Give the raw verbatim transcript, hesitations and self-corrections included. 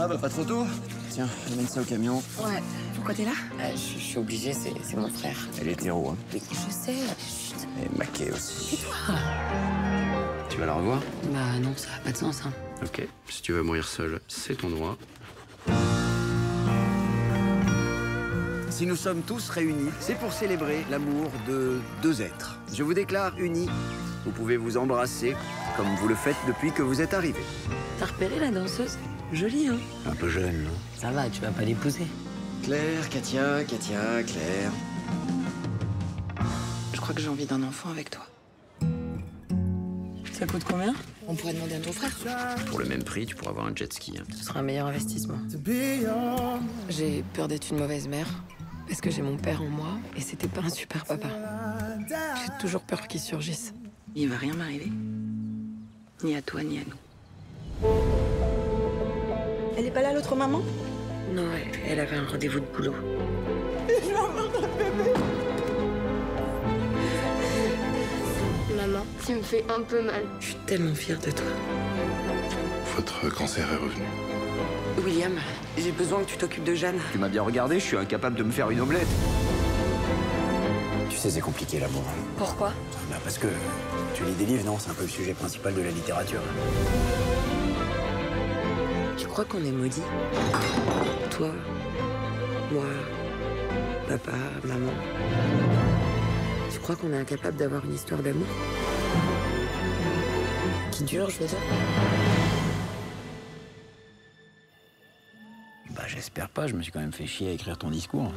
Ah bah pas trop tôt. Tiens, amène ça au camion. Ouais. Pourquoi t'es là? euh, Je suis obligée, c'est mon frère. Elle est hétéro, hein. Oui, je sais. Chut. Et maquée aussi. Et toi? Tu vas la revoir? Bah non, ça n'a pas de sens, hein. Ok, si tu veux mourir seul, c'est ton droit. Si nous sommes tous réunis, c'est pour célébrer l'amour de deux êtres. Je vous déclare unis. Vous pouvez vous embrasser, comme vous le faites depuis que vous êtes arrivés. T'as repéré la danseuse? Jolie, hein? Un peu jeune, non? Ça va, tu vas pas l'épouser. Claire, Katia, Katia, Claire. Je crois que j'ai envie d'un enfant avec toi. Ça coûte combien? On pourrait demander à ton frère. Pour le même prix, tu pourras avoir un jet ski. Hein. Ce sera un meilleur investissement. J'ai peur d'être une mauvaise mère. Parce que j'ai mon père en moi, et c'était pas un super papa. J'ai toujours peur qu'il surgisse. Il va rien m'arriver. Ni à toi, ni à nous. Elle est pas là, l'autre maman? Non, elle, elle avait un rendez-vous de boulot. Maman, tu me fais un peu mal. Je suis tellement fière de toi. Votre cancer est revenu. William, j'ai besoin que tu t'occupes de Jeanne. Tu m'as bien regardé, je suis incapable de me faire une omelette. Tu sais, c'est compliqué, l'amour. Pourquoi? Bah parce que tu lis des livres, non? C'est un peu le sujet principal de la littérature. Tu crois qu'on est maudits? Toi, moi, papa, maman. Tu crois qu'on est incapable d'avoir une histoire d'amour qui dure, je veux dire? Bah, j'espère pas, je me suis quand même fait chier à écrire ton discours.